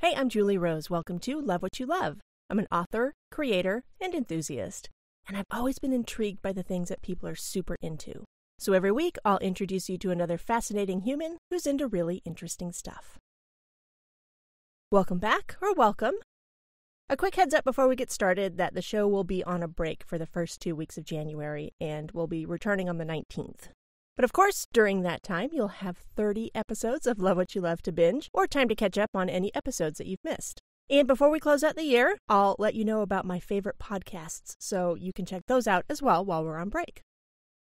Hey, I'm Julie Rose. Welcome to Love What You Love. I'm an author, creator, and enthusiast, and I've always been intrigued by the things that people are super into. So every week, I'll introduce you to another fascinating human who's into really interesting stuff. Welcome back, or welcome. A quick heads up before we get started that the show will be on a break for the first 2 weeks of January, and we'll be returning on the 19th. But of course, during that time, you'll have 30 episodes of Love What You Love to binge, or time to catch up on any episodes that you've missed. And before we close out the year, I'll let you know about my favorite podcasts, so you can check those out as well while we're on break.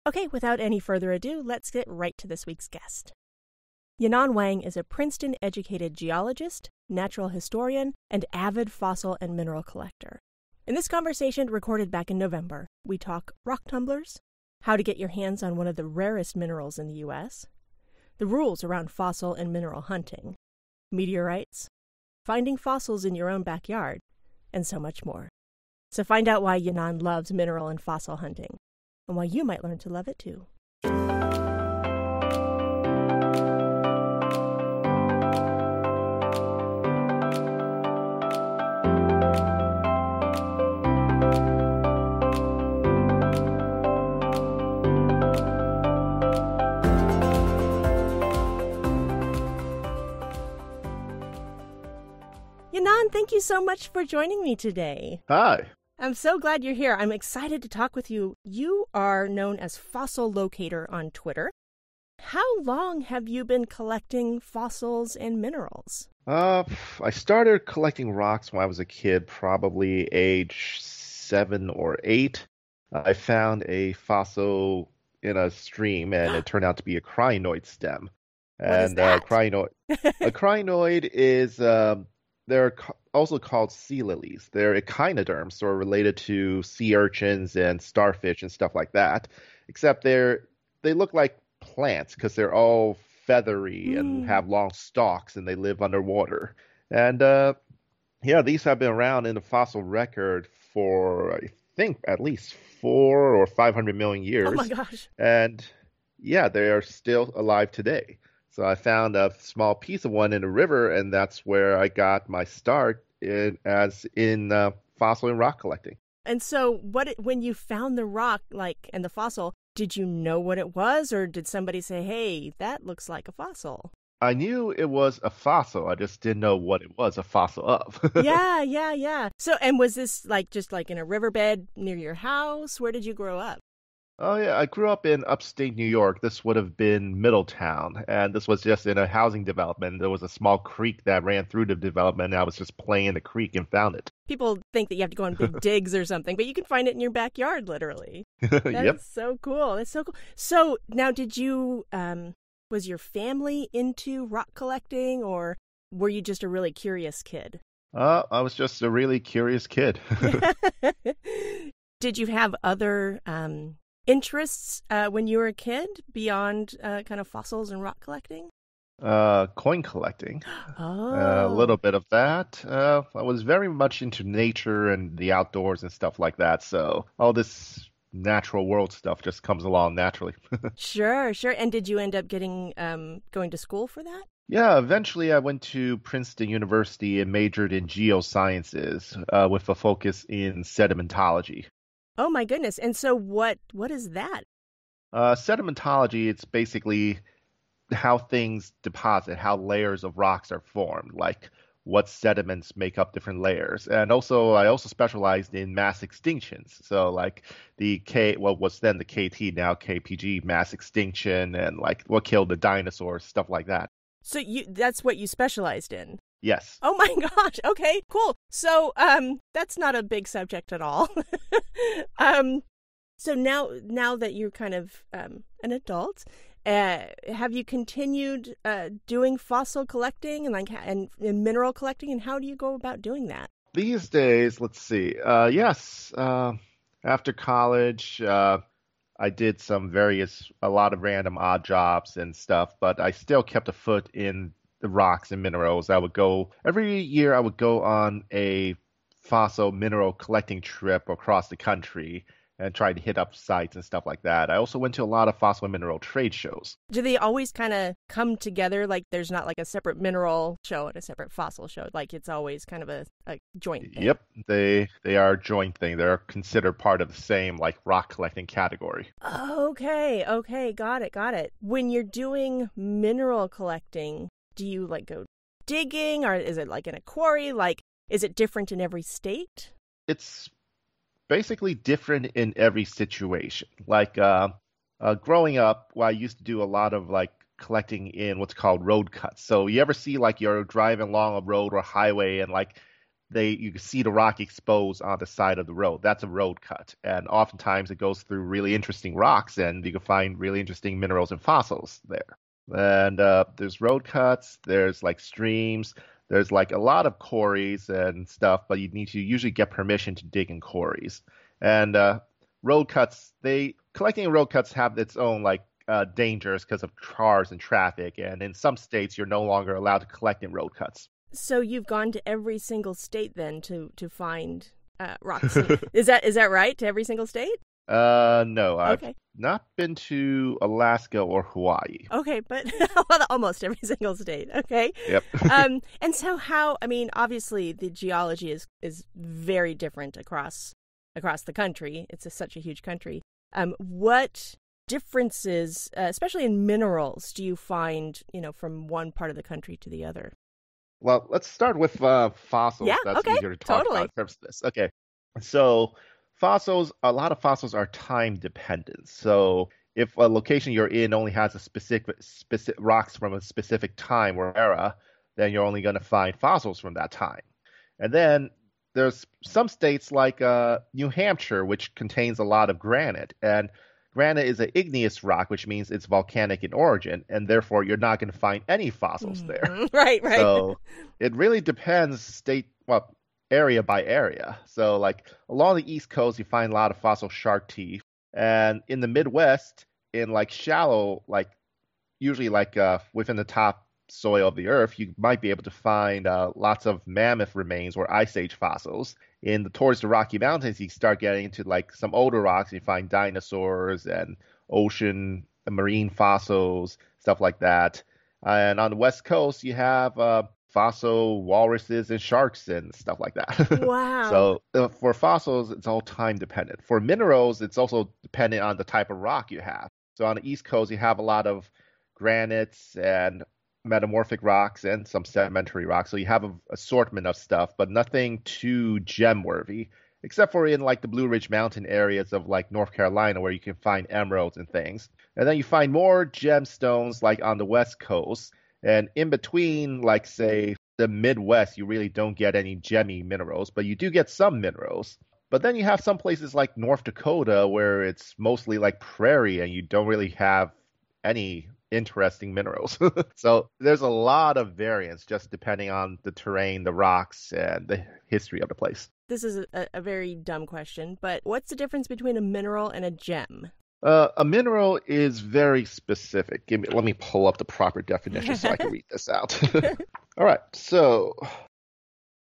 Okay, without any further ado, let's get right to this week's guest. Yinan Wang is a Princeton-educated geologist, natural historian, and avid fossil and mineral collector. In this conversation, recorded back in November, we talk rock tumblers, how to get your hands on one of the rarest minerals in the U.S., the rules around fossil and mineral hunting, meteorites, finding fossils in your own backyard, and so much more. So find out why Yinan loves mineral and fossil hunting, and why you might learn to love it too. Yinan, thank you so much for joining me today. Hi. I'm so glad you're here. I'm excited to talk with you. You are known as Fossil Locator on Twitter. How long have you been collecting fossils and minerals? I started collecting rocks when I was a kid, probably age 7 or 8. I found a fossil in a stream, and it turned out to be a crinoid stem. And what is that? A crinoid is... They're also called sea lilies. They're echinoderms, so are related to sea urchins and starfish and stuff like that. Except they look like plants because they're all feathery and have long stalks, and they live underwater. And yeah, these have been around in the fossil record for I think at least 400 or 500 million years. Oh my gosh! And yeah, they are still alive today. So I found a small piece of one in a river, and that's where I got my start in fossil and rock collecting. And so when you found the rock and the fossil, did you know what it was, or did somebody say, hey, that looks like a fossil? I knew it was a fossil. I just didn't know what it was a fossil of. Yeah. So, and was this just in a riverbed near your house? Where did you grow up? Oh, yeah. I grew up in upstate New York. This would have been Middletown. And this was just in a housing development. There was a small creek that ran through the development. And I was just playing in the creek and found it. People think that you have to go on big digs or something, but you can find it in your backyard, literally. Yep. Is so cool. That's so cool. So now, did you, was your family into rock collecting, or were you just a really curious kid? I was just a really curious kid. Did you have other, interests when you were a kid beyond kind of fossils and rock collecting? Coin collecting. A little bit of that. I was very much into nature and the outdoors and stuff like that. So all this natural world stuff just comes along naturally. Sure. And did you end up going to school for that? Yeah, eventually I went to Princeton University and majored in geosciences with a focus in sedimentology. Oh, my goodness. And so what is that? Sedimentology, it's basically how things deposit, how layers of rocks are formed, like what sediments make up different layers. And also, I also specialized in mass extinctions. So like what's then the KT, now KPG, mass extinction, and like what killed the dinosaurs, stuff like that. So that's what you specialized in? Yes. Oh my gosh. Okay, cool. So that's not a big subject at all. So now that you're kind of an adult, have you continued doing fossil collecting and mineral collecting? And how do you go about doing that? These days, let's see. Yes. After college, I did a lot of random odd jobs and stuff, but I still kept a foot in the rocks and minerals. Every year I would go on a fossil mineral collecting trip across the country, and tried to hit up sites and stuff like that. I also went to a lot of fossil mineral trade shows. Do they always kind of come together? Like there's not like a separate mineral show and a separate fossil show. Like it's always kind of a joint thing. Yep. They are a joint thing. They're considered part of the same like rock collecting category. Okay. Okay. Got it. Got it. When you're doing mineral collecting, do you like go digging or is it like in a quarry? Like is it different in every state? It's basically different in every situation. Like growing up, well, I used to do a lot of like collecting in what's called road cuts. So you ever see like you're driving along a road or highway and like you can see the rock exposed on the side of the road. That's a road cut. And oftentimes it goes through really interesting rocks and you can find really interesting minerals and fossils there. And there's road cuts, there's like streams, there's like a lot of quarries and stuff, but you need to usually get permission to dig in quarries. And road cuts, collecting road cuts have its own like dangers because of cars and traffic. And in some states, you're no longer allowed to collect in road cuts. So you've gone to every single state then to find rocks. Is that right? To every single state? No, I've not been to Alaska or Hawaii. Okay, but almost every single state. Okay. Yep. And so how, I mean, obviously the geology is very different across the country. It's such a huge country. What differences, especially in minerals, do you find, you know, from one part of the country to the other? Well, let's start with fossils. Yeah, that's easier to talk about in terms of this. Okay. So fossils, a lot of fossils are time dependent. So if a location you're in only has a specific rocks from a specific time or era, then you're only going to find fossils from that time. And then there's some states like New Hampshire, which contains a lot of granite. And granite is an igneous rock, which means it's volcanic in origin, and therefore you're not going to find any fossils there. Right, right. So it really depends area by area. So like along the East Coast, you find a lot of fossil shark teeth. And in the Midwest, in like shallow, like usually like within the top soil of the earth, you might be able to find lots of mammoth remains or ice age fossils. Towards the Rocky Mountains, you start getting into like some older rocks. You find dinosaurs and ocean and marine fossils, stuff like that. And on the West Coast, you have fossil walruses and sharks and stuff like that. Wow. So for fossils, it's all time dependent. For minerals, it's also dependent on the type of rock you have. So on the East Coast, you have a lot of granites and metamorphic rocks and some sedimentary rocks. So you have an assortment of stuff, but nothing too gem-worthy, except for in like the Blue Ridge Mountain areas of like North Carolina where you can find emeralds and things. And then you find more gemstones like on the West Coast. And in between, like, say, the Midwest, you really don't get any gemmy minerals, but you do get some minerals. But then you have some places like North Dakota where it's mostly like prairie and you don't really have any interesting minerals. So there's a lot of variance just depending on the terrain, the rocks, and the history of the place. This is a very dumb question, but what's the difference between a mineral and a gem? A mineral is very specific. Let me pull up the proper definition so I can read this out. All right. So,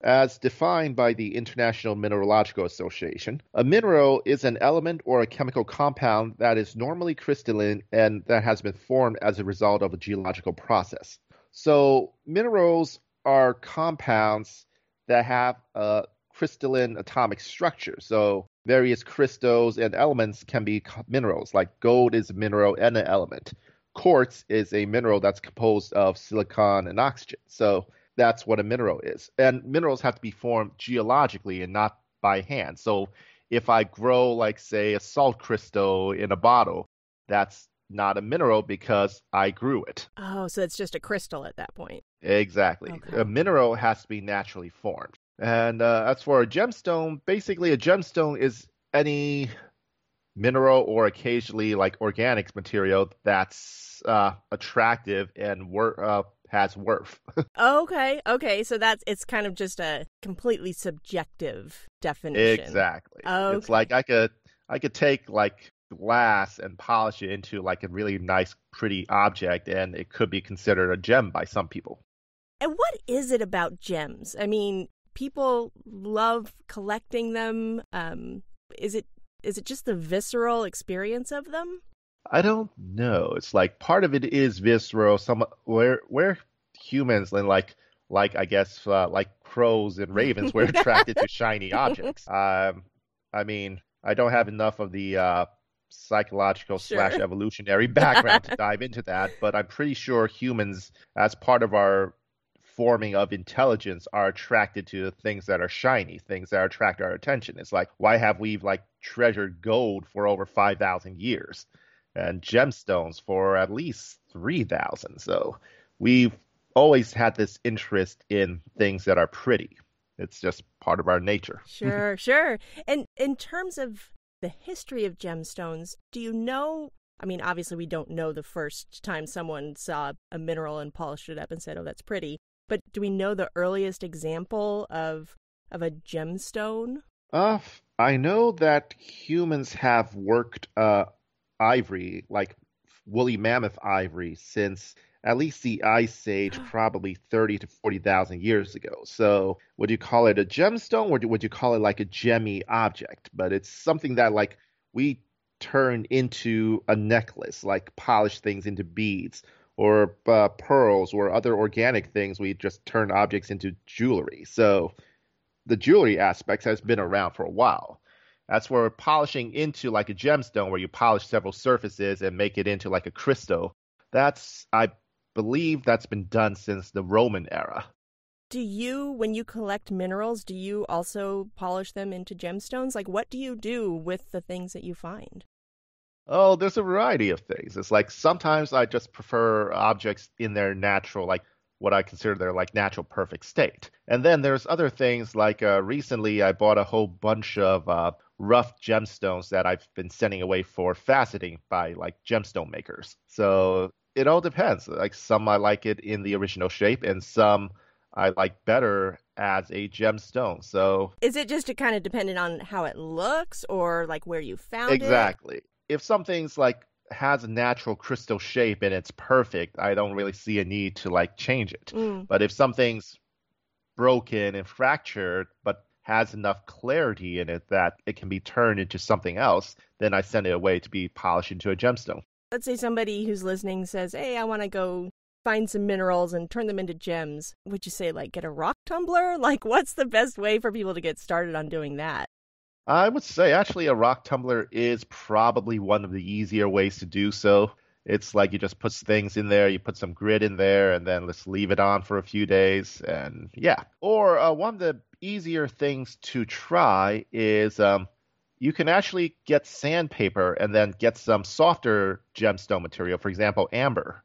as defined by the International Mineralogical Association, a mineral is an element or a chemical compound that is normally crystalline and that has been formed as a result of a geological process. So, minerals are compounds that have a crystalline atomic structure. So, various crystals and elements can be minerals, like gold is a mineral and an element. Quartz is a mineral that's composed of silicon and oxygen. So that's what a mineral is. And minerals have to be formed geologically and not by hand. So if I grow, like, say, a salt crystal in a bottle, that's not a mineral because I grew it. Oh, so it's just a crystal at that point. Exactly. Okay. A mineral has to be naturally formed. And as for a gemstone, basically a gemstone is any mineral or occasionally like organics material that's attractive and has worth. Okay. So it's kind of just a completely subjective definition. Exactly. Okay. It's like I could take like glass and polish it into like a really nice, pretty object, and it could be considered a gem by some people. And what is it about gems? I mean, people love collecting them. Is it Is it just the visceral experience of them? I don't know. It's like part of it is visceral. Some where humans and like I guess like crows and ravens were attracted to shiny objects. I mean, I don't have enough of the psychological / evolutionary background to dive into that, but I'm pretty sure humans, as part of our forming of intelligence, are attracted to things that are shiny, things that attract our attention. It's like, why have we treasured gold for over 5,000 years and gemstones for at least 3,000? So we've always had this interest in things that are pretty. It's just part of our nature. Sure, sure. And in terms of the history of gemstones, do you know, I mean, obviously we don't know the first time someone saw a mineral and polished it up and said, oh, that's pretty. But do we know the earliest example of a gemstone? I know that humans have worked ivory, like woolly mammoth ivory, since at least the Ice Age, probably 30 to 40,000 years ago. So would you call it a gemstone, or would you call it like a gemmy object? But it's something that we turn into a necklace, like polish things into beads, or pearls, or other organic things. We just turn objects into jewelry. So the jewelry aspect has been around for a while. That's where polishing into like a gemstone, where you polish several surfaces and make it into like a crystal. That's, I believe, that's been done since the Roman era. Do you, when you collect minerals, do you also polish them into gemstones? Like, what do you do with the things that you find? Oh, there's a variety of things. It's like sometimes I just prefer objects in their natural, what I consider their natural perfect state. And then there's other things like recently I bought a whole bunch of rough gemstones that I've been sending away for faceting by gemstone makers. So it all depends. Some I like it in the original shape, and some I like better as a gemstone. So is it just kind of dependent on how it looks, or where you found it? Exactly. If something's has a natural crystal shape and it's perfect, I don't really see a need to change it. But if something's broken and fractured but has enough clarity in it that it can be turned into something else, then I send it away to be polished into a gemstone. Let's say somebody who's listening says, hey, I want to go find some minerals and turn them into gems. Would you say get a rock tumbler? What's the best way for people to get started on doing that? I would say actually a rock tumbler is probably one of the easier ways to do so. It's you just put things in there, you put some grit in there, and then let's leave it on for a few days, and yeah. Or one of the easier things to try is you can actually get sandpaper and then get some softer gemstone material, for example, amber.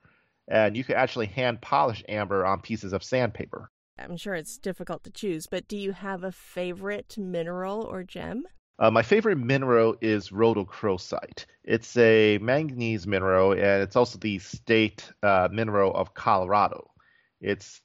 And you can actually hand polish amber on pieces of sandpaper. I'm sure it's difficult to choose, but do you have a favorite mineral or gem? My favorite mineral is rhodochrosite. It's a manganese mineral, and it's also the state mineral of Colorado. It's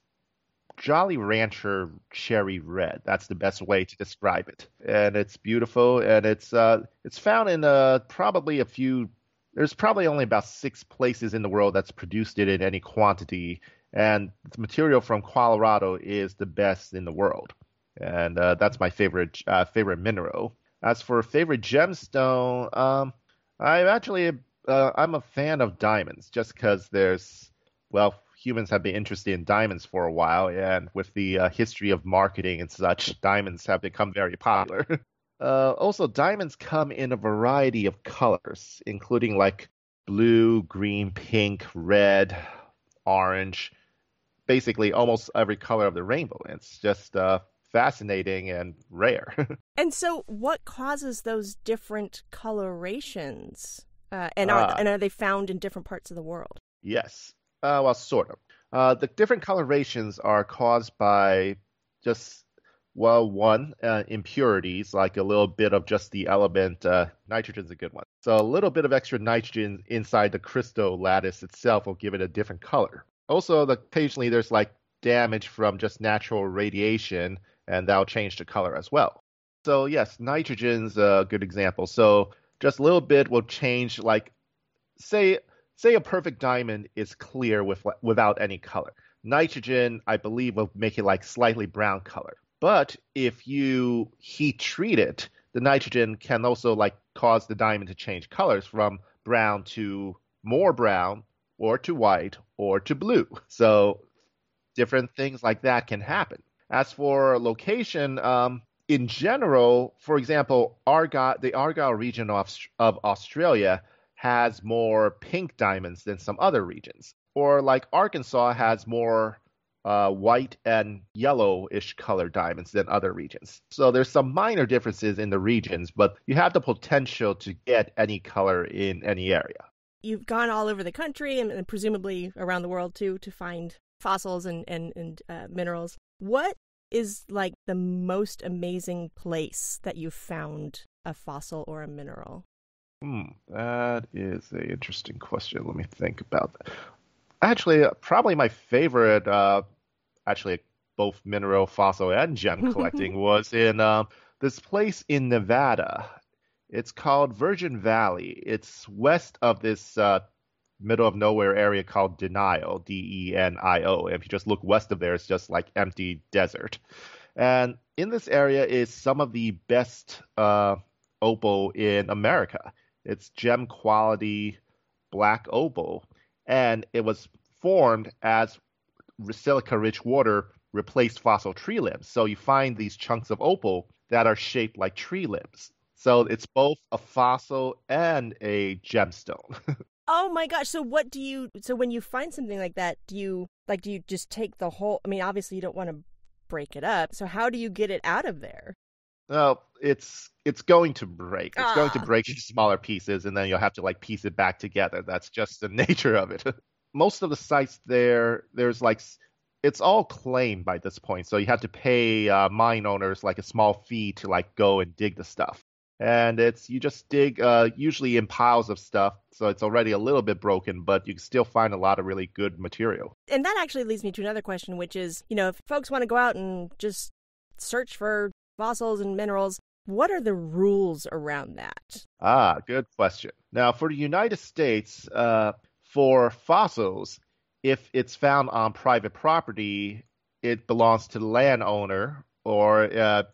Jolly Rancher cherry red. That's the best way to describe it. And it's beautiful, and it's found in probably a few. There's probably only about 6 places in the world that's produced it in any quantity, and the material from Colorado is the best in the world. And that's my favorite mineral. As for favorite gemstone, I'm a fan of diamonds, just because humans have been interested in diamonds for a while, and with the history of marketing and such, diamonds have become very popular. Also, diamonds come in a variety of colors, including blue, green, pink, red, orange, basically almost every color of the rainbow. It's just fascinating and rare. And so what causes those different colorations? And are they found in different parts of the world? Yes. Well, sort of. The different colorations are caused by just... Well, one, impurities, like a little bit of just the element, nitrogen's a good one. So a little bit of extra nitrogen inside the crystal lattice itself will give it a different color. Also, occasionally there's damage from just natural radiation, and that'll change the color as well. So yes, nitrogen's a good example. So just a little bit will change, say a perfect diamond is clear without any color. Nitrogen, I believe, will make it slightly brown color. But if you heat treat it, the nitrogen can also like cause the diamond to change colors from brown to more brown or to white or to blue. So different things like that can happen. As for location, in general, for example, the Argyle region of Australia has more pink diamonds than some other regions. Or like Arkansas has more white and yellowish colored diamonds than other regions. So there's some minor differences in the regions, but you have the potential to get any color in any area. You've gone all over the country and presumably around the world too to find fossils and minerals. What is like the most amazing place that you found a fossil or a mineral? That is an interesting question. Let me think about that. Actually, probably my favorite, both mineral, fossil, and gem collecting was in this place in Nevada. It's called Virgin Valley. It's west of this middle of nowhere area called Denio, D-E-N-I-O. If you just look west of there, it's just like empty desert. And in this area is some of the best opal in America. It's gem quality black opal. And it was formed as silica-rich water replaced fossil tree limbs. So you find these chunks of opal that are shaped like tree limbs. So it's both a fossil and a gemstone. Oh my gosh. So when you find something like that, do you just take the whole, I mean, obviously you don't want to break it up. So how do you get it out of there? Well, it's going to break. It's going to break into smaller pieces, and then you'll have to like piece it back together. That's just the nature of it. Most of the sites there's like, it's all claimed by this point. So you have to pay mine owners like a small fee to like go and dig the stuff. And you just dig usually in piles of stuff. So it's already a little bit broken, but you can still find a lot of really good material. And that actually leads me to another question, which is, if folks want to go out and just search for fossils and minerals, what are the rules around that? Good question. Now, for the United States, for fossils, if it's found on private property, it belongs to the landowner, or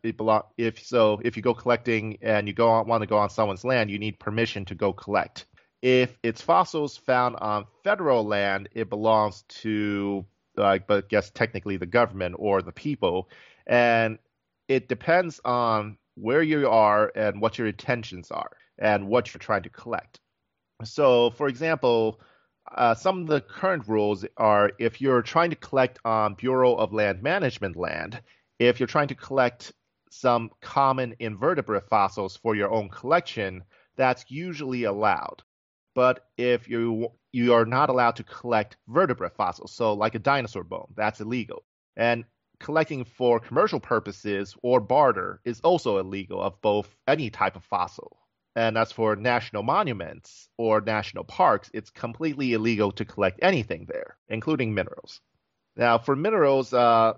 if you go collecting and you want to go on someone's land, you need permission to go collect. If it's fossils found on federal land, it belongs to, I guess technically the government or the people, and it depends on where you are and what your intentions are and what you're trying to collect. So, for example, some of the current rules are if you're trying to collect on Bureau of Land Management land, if you're trying to collect some common invertebrate fossils for your own collection, that's usually allowed. But if you are not allowed to collect vertebrate fossils, so like a dinosaur bone, that's illegal. And collecting for commercial purposes or barter is also illegal of both any type of fossil. And as for national monuments or national parks, it's completely illegal to collect anything there, including minerals. Now, for minerals, on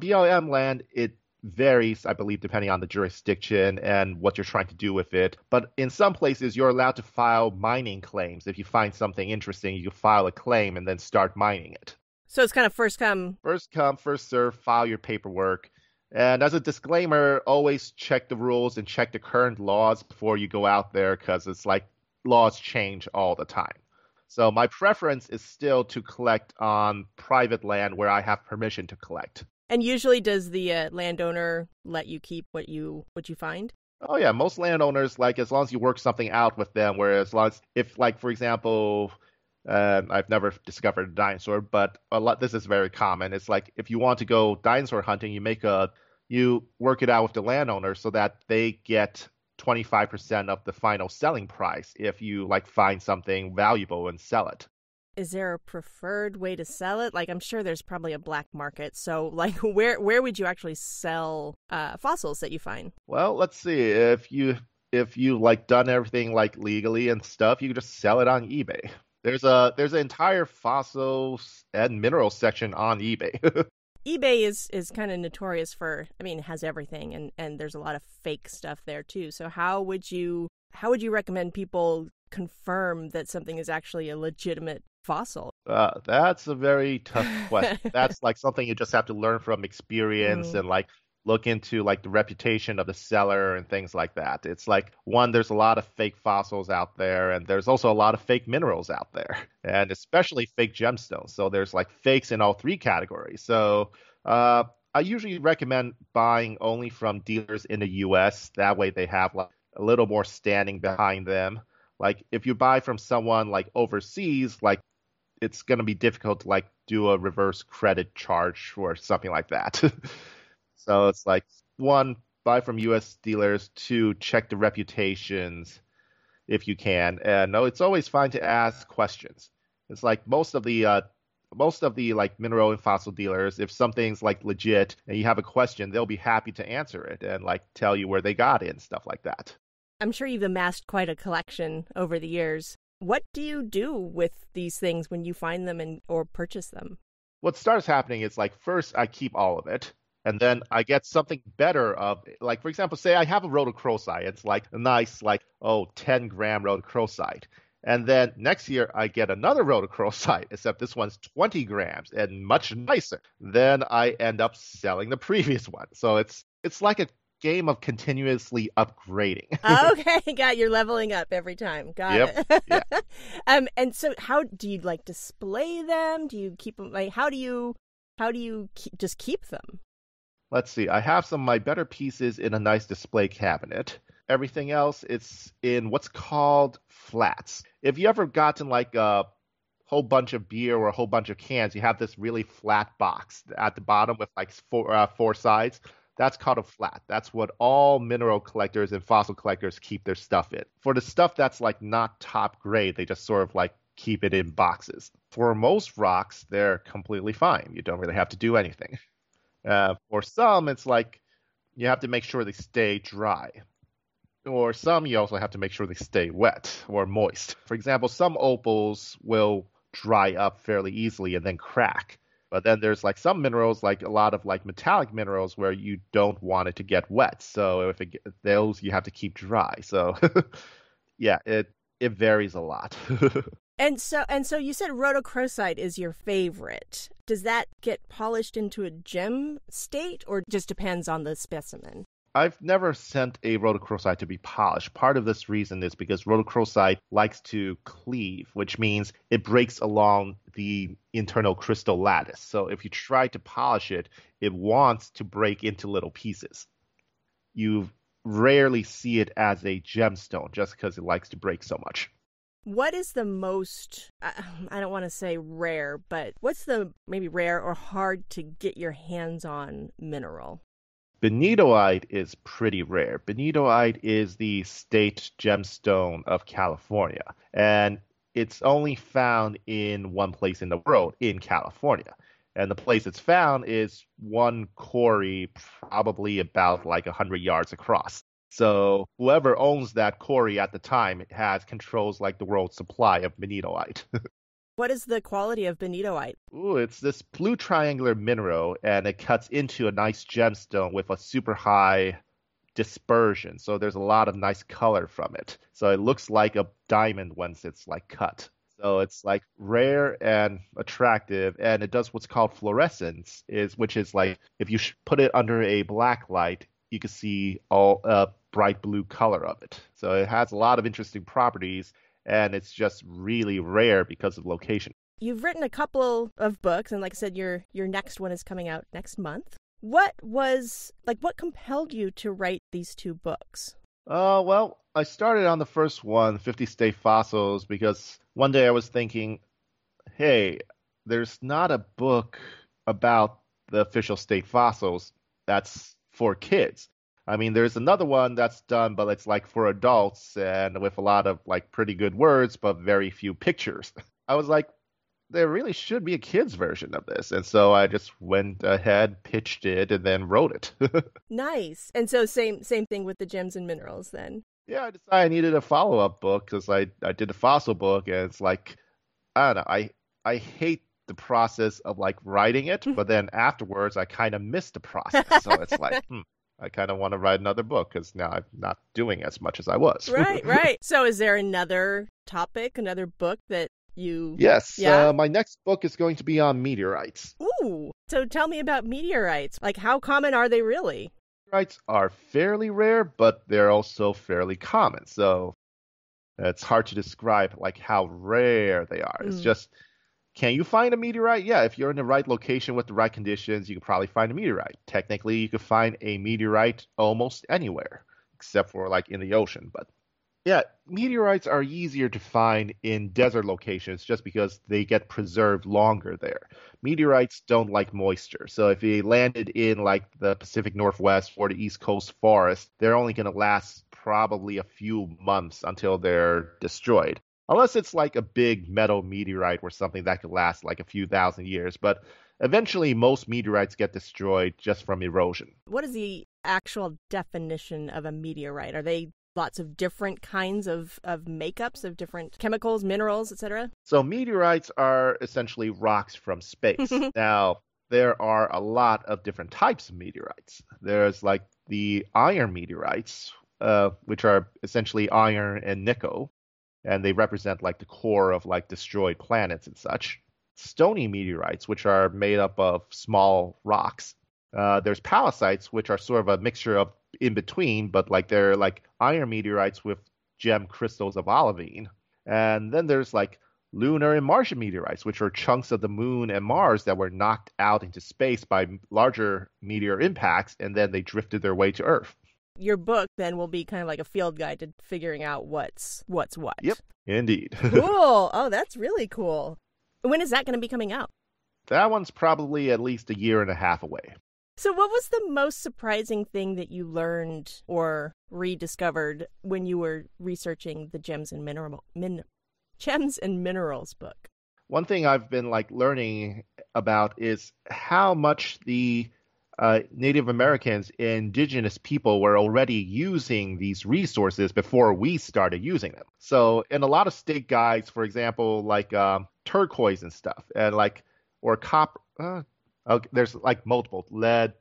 BLM land, it varies, I believe, depending on the jurisdiction and what you're trying to do with it. But in some places, you're allowed to file mining claims. If you find something interesting, you file a claim and then start mining it. So it's kind of first come. First come, first serve, file your paperwork. And as a disclaimer, always check the rules and check the current laws before you go out there, because it's like laws change all the time. So my preference is still to collect on private land where I have permission to collect. And usually does the landowner let you keep what you find? Oh, yeah. Most landowners, like, as long as you work something out with them, where as long as if, like, for example, I've never discovered a dinosaur, but this is very common. It's like if you want to go dinosaur hunting, you work it out with the landowner so that they get 25% of the final selling price if you like find something valuable and sell it. Is there a preferred way to sell it? Like, I'm sure there's probably a black market. So, like, where would you actually sell fossils that you find? Well, let's see. If you like done everything like legally and stuff, you can just sell it on eBay. There's an entire fossils and minerals section on eBay. eBay is kind of notorious for, I mean, it has everything, and there's a lot of fake stuff there too. So how would you recommend people confirm that something is actually a legitimate fossil? That's a very tough question. That's like something you just have to learn from experience and like look into like the reputation of the seller and things like that. It's like, one, there's a lot of fake fossils out there, and there's also a lot of fake minerals out there, and especially fake gemstones. So there's like fakes in all three categories. So I usually recommend buying only from dealers in the U.S. That way they have like a little more standing behind them. Like if you buy from someone like overseas, like it's going to be difficult to like do a reverse credit charge or something like that. So it's like, one, buy from U.S. dealers. Two, check the reputations if you can. And no, it's always fine to ask questions. It's like most of the like mineral and fossil dealers, if something's like legit and you have a question, they'll be happy to answer it and like tell you where they got it and stuff like that. I'm sure you've amassed quite a collection over the years. What do you do with these things when you find them and or purchase them? What starts happening is like, first I keep all of it. And then I get something better of it. Like, for example, say I have a rhodochrosite. It's like a nice, like, 10-gram rhodochrosite. And then next year I get another rhodochrosite, except this one's 20 grams and much nicer. Then I end up selling the previous one. So it's like a game of continuously upgrading. Okay, got you're leveling up every time. Got it. Yeah. And so how do you like display them? Do you keep them? Like, how do you just keep them? Let's see, I have some of my better pieces in a nice display cabinet. Everything else, it's in what's called flats. If you ever gotten like a whole bunch of beer or a whole bunch of cans, you have this really flat box at the bottom with like four sides. That's called a flat. That's what all mineral collectors and fossil collectors keep their stuff in. For the stuff that's like not top grade, they just sort of like keep it in boxes. For most rocks, they're completely fine. You don't really have to do anything. For some, it's like you have to make sure they stay dry. Or some, you also have to make sure they stay wet or moist. For example, some opals will dry up fairly easily and then crack. But then there's like some minerals, like a lot of like metallic minerals, where you don't want it to get wet. So if those you have to keep dry. So yeah, it varies a lot. And so you said rhodochrosite is your favorite. Does that get polished into a gem state, or just depends on the specimen? I've never sent a rhodochrosite to be polished. Part of this reason is because rhodochrosite likes to cleave, which means it breaks along the internal crystal lattice. So if you try to polish it, it wants to break into little pieces. You rarely see it as a gemstone just because it likes to break so much. What is the most, I don't want to say rare, but what's the maybe rare or hard to get your hands on mineral? Benitoite is pretty rare. Benitoite is the state gemstone of California, and it's only found in one place in the world, in California. And the place it's found is one quarry, probably about like 100 yards across. So whoever owns that quarry at the time controls like the world's supply of benitoite. What is the quality of benitoite? Ooh, it's this blue triangular mineral, and it cuts into a nice gemstone with a super high dispersion. So there's a lot of nice color from it. So it looks like a diamond once it's like cut. So it's like rare and attractive, and it does what's called fluorescence, which is like if you put it under a black light, you can see all bright blue color of it. So it has a lot of interesting properties, and it's just really rare because of location. You've written a couple of books, and like I said, your next one is coming out next month. What compelled you to write these two books? Well, I started on the first one, 50 State Fossils, because one day I was thinking, hey, there's not a book about the official state fossils that's for kids. I mean, there's another one that's done, but it's like for adults and with a lot of like pretty good words, but very few pictures. I was like, there really should be a kid's version of this. And so I just went ahead, pitched it, and then wrote it. Nice. And so same thing with the gems and minerals then. Yeah, I decided I needed a follow-up book because I did a fossil book, and it's like, I don't know, I hate the process of like writing it, but then afterwards I kind of missed the process. So it's like, I kind of want to write another book because now I'm not doing as much as I was. Right. So is there another topic, another book that you... Yes. Yeah? My next book is going to be on meteorites. Ooh. So tell me about meteorites. Like, how common are they really? meteorites are fairly rare, but they're also fairly common. So it's hard to describe like how rare they are. It's just, can you find a meteorite? Yeah, if you're in the right location with the right conditions, you can probably find a meteorite. Technically, you could find a meteorite almost anywhere, except for like in the ocean. But yeah, meteorites are easier to find in desert locations just because they get preserved longer there. Meteorites don't like moisture. So if they landed in like the Pacific Northwest or the East Coast forest, they're only going to last probably a few months until they're destroyed. Unless it's like a big metal meteorite or something that could last like a few thousand years. But eventually most meteorites get destroyed just from erosion. What is the actual definition of a meteorite? Are they lots of different kinds of makeups of different chemicals, minerals, etc.? So meteorites are essentially rocks from space. Now, there are a lot of different types of meteorites. There's like the iron meteorites, which are essentially iron and nickel, and they represent like the core of like destroyed planets and such. Stony meteorites, which are made up of small rocks. There's pallasites, which are sort of a mixture of in between, but like they're like iron meteorites with gem crystals of olivine. And then there's like lunar and Martian meteorites, which are chunks of the moon and Mars that were knocked out into space by larger meteor impacts, and then they drifted their way to Earth. Your book then will be kind of like a field guide to figuring out what's what. Yep, indeed. Cool. Oh, that's really cool. When is that going to be coming out? That one's probably at least 1.5 years away. So what was the most surprising thing that you learned or rediscovered when you were researching the Gems and Minerals book? One thing I've been like learning about is how much the Native Americans, indigenous people were already using these resources before we started using them. So in a lot of state guides, for example, like turquoise and stuff, and like or copper. Okay, there's like multiple lead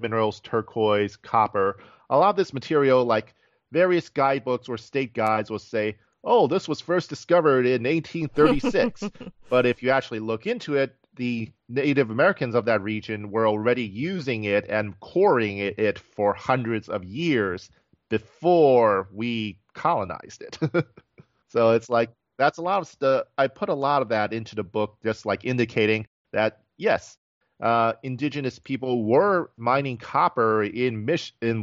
minerals, turquoise, copper. A lot of this material, like various guidebooks or state guides will say, oh, this was first discovered in 1836. But if you actually look into it, the Native Americans of that region were already using it and quarrying it for hundreds of years before we colonized it. So it's like, that's a lot of stuff. I put a lot of that into the book, just like indicating that, yes, indigenous people were mining copper in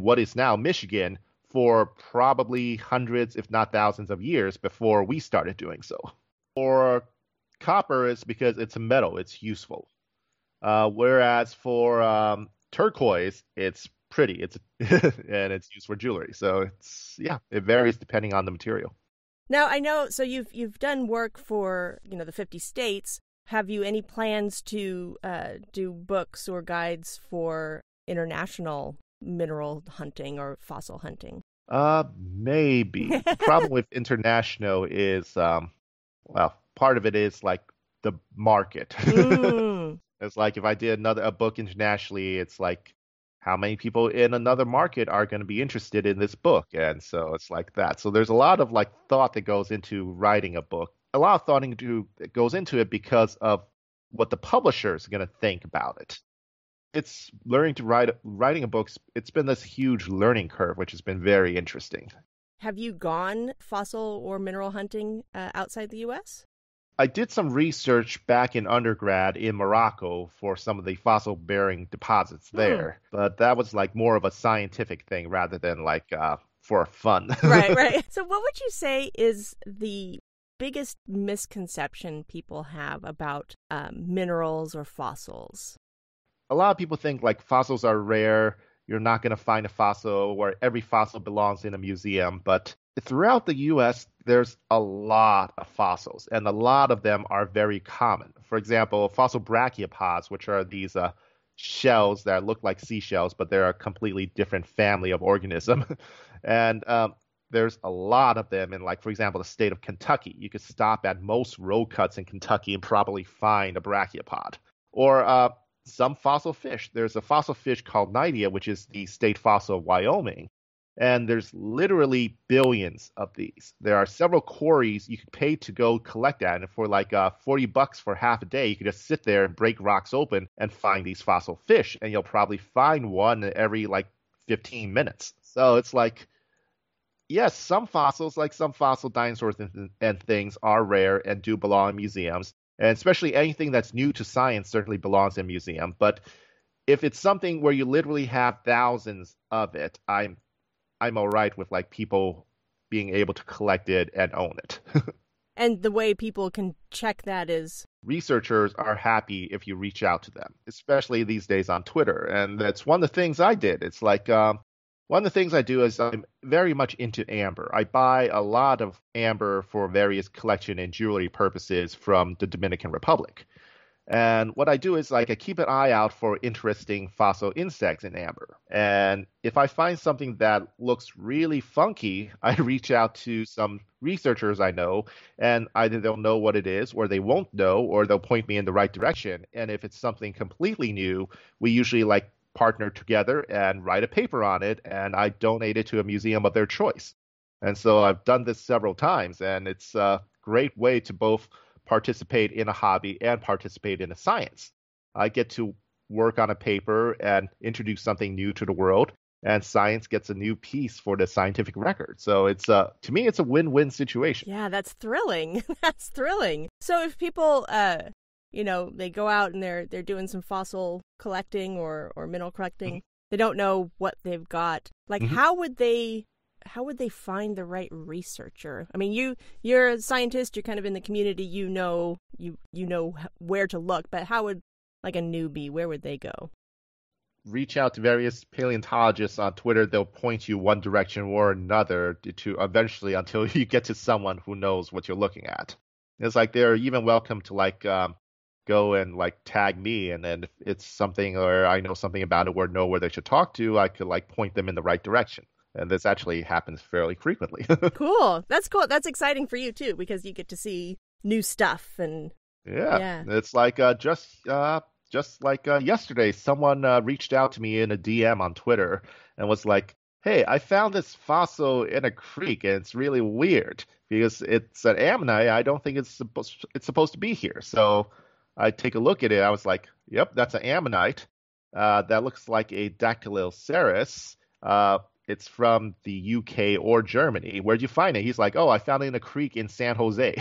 what is now Michigan for probably hundreds, if not thousands of years before we started doing so. For copper, it's because it's a metal. It's useful. Whereas for turquoise, it's pretty. And it's used for jewelry. So it's, yeah, it varies depending on the material. Now, I know, so you've done work for, the 50 states. Have you any plans to do books or guides for international mineral hunting or fossil hunting? Maybe. The problem with international is, part of it is like the market. Mm. It's like if I did a book internationally, it's like how many people in another market are going to be interested in this book? And so it's like that. So there's a lot of like thought that goes into writing a book. A lot of thought goes into it because of what the publisher is going to think about it. It's learning to writing a book. It's been this huge learning curve, which has been very interesting. Have you gone fossil or mineral hunting outside the U.S.? I did some research back in undergrad in Morocco for some of the fossil-bearing deposits there. But that was like more of a scientific thing rather than like for fun. Right. So what would you say is the biggest misconception people have about minerals or fossils? A lot of people think like fossils are rare, you're not going to find a fossil, or every fossil belongs in a museum. But throughout the U.S., there's a lot of fossils, and a lot of them are very common. For example, fossil brachiopods, which are these shells that look like seashells, but they're a completely different family of organism. And there's a lot of them in, like, for example, the state of Kentucky. You could stop at most road cuts in Kentucky and probably find a brachiopod. Or some fossil fish. There's a fossil fish called Knightia, which is the state fossil of Wyoming. And there's literally billions of these. There are several quarries you could pay to go collect that. And for like $40 for half a day, you could just sit there and break rocks open and find these fossil fish. And you'll probably find one every like 15 minutes. So it's like, yes, some fossils, like some fossil dinosaurs and things, are rare and do belong in museums. And especially anything that's new to science certainly belongs in a museum. But if it's something where you literally have thousands of it, I'm all right with like people being able to collect it and own it. And the way people can check that is? Researchers are happy if you reach out to them, especially these days on Twitter. And that's one of the things I did. It's like one of the things I do is I'm very much into amber. I buy a lot of amber for various collection and jewelry purposes from the Dominican Republic. And what I do is like I keep an eye out for interesting fossil insects in amber. And if I find something that looks really funky, I reach out to some researchers I know, and either they'll know what it is or they won't know, or they'll point me in the right direction. And if it's something completely new, we usually like partner together and write a paper on it, and I donate it to a museum of their choice. And so I've done this several times, and it's a great way to both participate in a hobby and participate in a science. I get to work on a paper and introduce something new to the world, and science gets a new piece for the scientific record. So it's to me, it's a win-win situation. Yeah, that's thrilling. That's thrilling. So if people, you know, they go out and they're doing some fossil collecting or mineral collecting, they don't know what they've got. Like, how would they find the right researcher? I mean, you're a scientist, you're kind of in the community, you know where to look, but how would, like, a newbie, where would they go? Reach out to various paleontologists on Twitter. They'll point you one direction or another to eventually until you get to someone who knows what you're looking at. It's like they're even welcome to, like, go and, like, tag me, and then if it's something or I know something about it or know where they should talk to, I could, like, point them in the right direction. And this actually happens fairly frequently. Cool. That's cool. That's exciting for you, too, because you get to see new stuff. And yeah. It's like just like yesterday, someone reached out to me in a DM on Twitter and was like, hey, I found this fossil in a creek, and it's really weird because it's an ammonite. I don't think it's supposed to be here. So I take a look at it. I was like, yep, that's an ammonite. That looks like a dactyloceras. It's from the UK or Germany. Where'd you find it? He's like, oh, I found it in a creek in San Jose.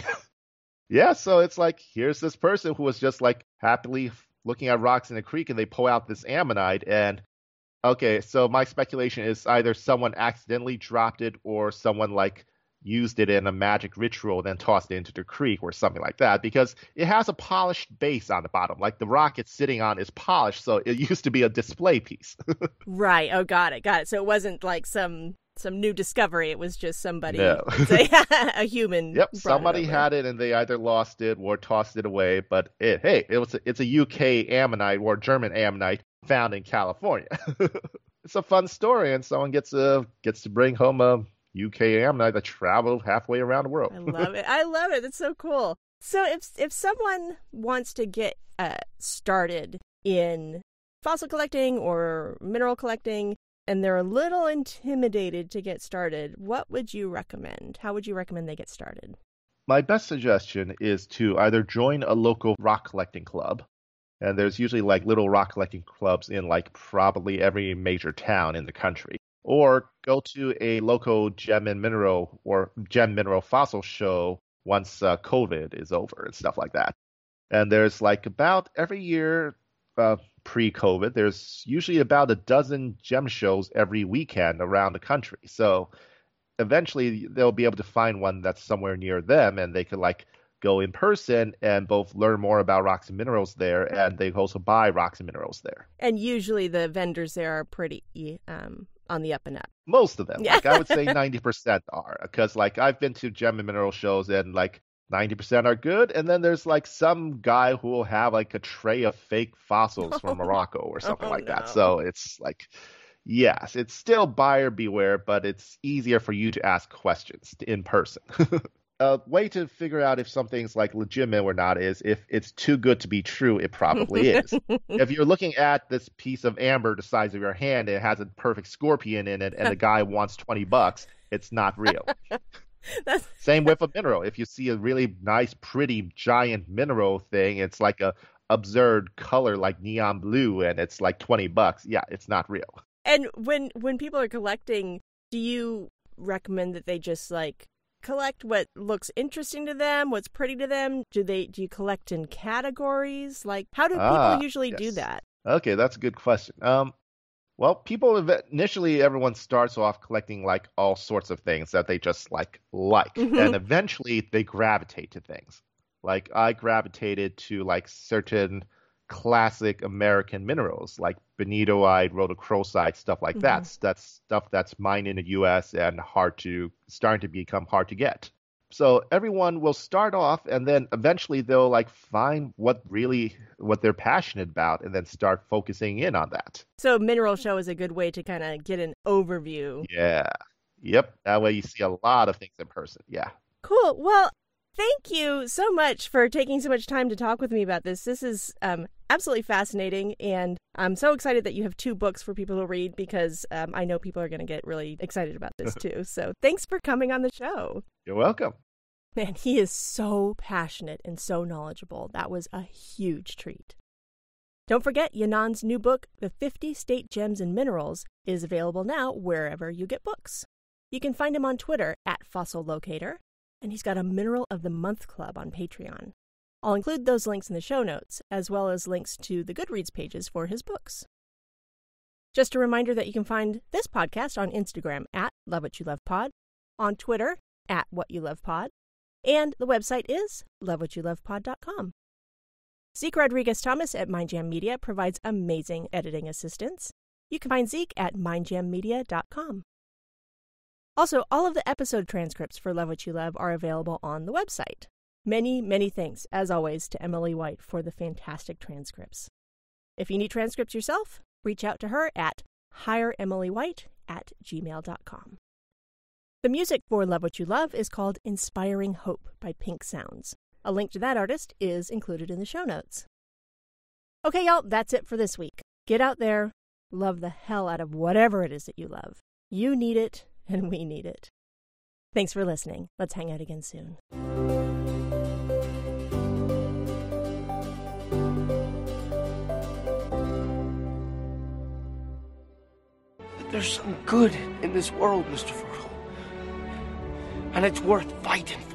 Yeah, so it's like, here's this person who was just like happily looking at rocks in a creek, and they pull out this ammonite. And okay, so my speculation is either someone accidentally dropped it or someone like used it in a magic ritual, then tossed it into the creek or something like that, because it has a polished base on the bottom. Like, the rock it's sitting on is polished, so it used to be a display piece. Right. Oh, got it. So it wasn't like some new discovery. It was just somebody, no. a human. Yep, somebody had it, and they either lost it or tossed it away. But it's a UK ammonite or German ammonite found in California. It's a fun story, and someone gets to bring home a UK ammonite that traveled halfway around the world. I love it. That's so cool. So if someone wants to get started in fossil collecting or mineral collecting, and they're a little intimidated to get started, what would you recommend? How would you recommend they get started? My best suggestion is to either join a local rock collecting club. And there's usually like little rock collecting clubs in like probably every major town in the country. Or go to a local gem and mineral or gem mineral fossil show once COVID is over and stuff like that. And there's like about every year pre-COVID, there's usually about a dozen gem shows every weekend around the country. So eventually they'll be able to find one that's somewhere near them, and they could like go in person and both learn more about rocks and minerals there, and they also buy rocks and minerals there. And usually the vendors there are pretty on the up and up. Most of them. Yeah. Like, I would say 90% are, because like I've been to gem and mineral shows, and like 90% are good. And then there's like some guy who will have like a tray of fake fossils from Morocco or something that. So it's like, yes, it's still buyer beware, but it's easier for you to ask questions in person. A way to figure out if something's like legitimate or not is if it's too good to be true, it probably is. If you're looking at this piece of amber the size of your hand, it has a perfect scorpion in it, and the guy wants $20, it's not real. Same with a mineral. If you see a really nice, pretty, giant mineral thing, it's like a absurd color like neon blue, and it's like $20. Yeah, it's not real. And when people are collecting, do you recommend that they just like collect what looks interesting to them, what's pretty to them? Do you collect in categories? Like, how do people usually do that? Okay, that's a good question. Well, people initially, everyone starts off collecting like all sorts of things that they just like, mm-hmm. and eventually they gravitate to things. Like I gravitated to like certain classic American minerals, like benitoite, rhodochrosite, stuff like mm-hmm. that. That's stuff that's mined in the U.S. and starting to become hard to get. So everyone will start off, and then eventually they'll like find what they're passionate about, and then start focusing in on that. So mineral show is a good way to kind of get an overview. Yeah. Yep. That way you see a lot of things in person. Yeah. Cool. Well, thank you so much for taking so much time to talk with me about this. This is absolutely fascinating, and I'm so excited that you have two books for people to read, because I know people are going to get really excited about this too. So thanks for coming on the show. You're welcome. Man, he is so passionate and so knowledgeable. That was a huge treat. Don't forget, Yinan's new book, The 50 State Gems and Minerals, is available now wherever you get books. You can find him on Twitter @FossilLocator, and he's got a Mineral of the Month Club on Patreon. I'll include those links in the show notes, as well as links to the Goodreads pages for his books. Just a reminder that you can find this podcast on Instagram @LoveWhatYouLovePod, on Twitter @WhatYouLovePod, and the website is lovewhatyoulovepod.com. Zeke Rodriguez-Thomas at MindJam Media provides amazing editing assistance. You can find Zeke at mindjammedia.com. Also, all of the episode transcripts for Love What You Love are available on the website. Many, many thanks, as always, to Emily White for the fantastic transcripts. If you need transcripts yourself, reach out to her at hireemilywhite@gmail.com. The music for Love What You Love is called Inspiring Hope by Pink Sounds. A link to that artist is included in the show notes. Okay, y'all, that's it for this week. Get out there, love the hell out of whatever it is that you love. You need it, and we need it. Thanks for listening. Let's hang out again soon. There's some good in this world, Mr. Fertile, and it's worth fighting.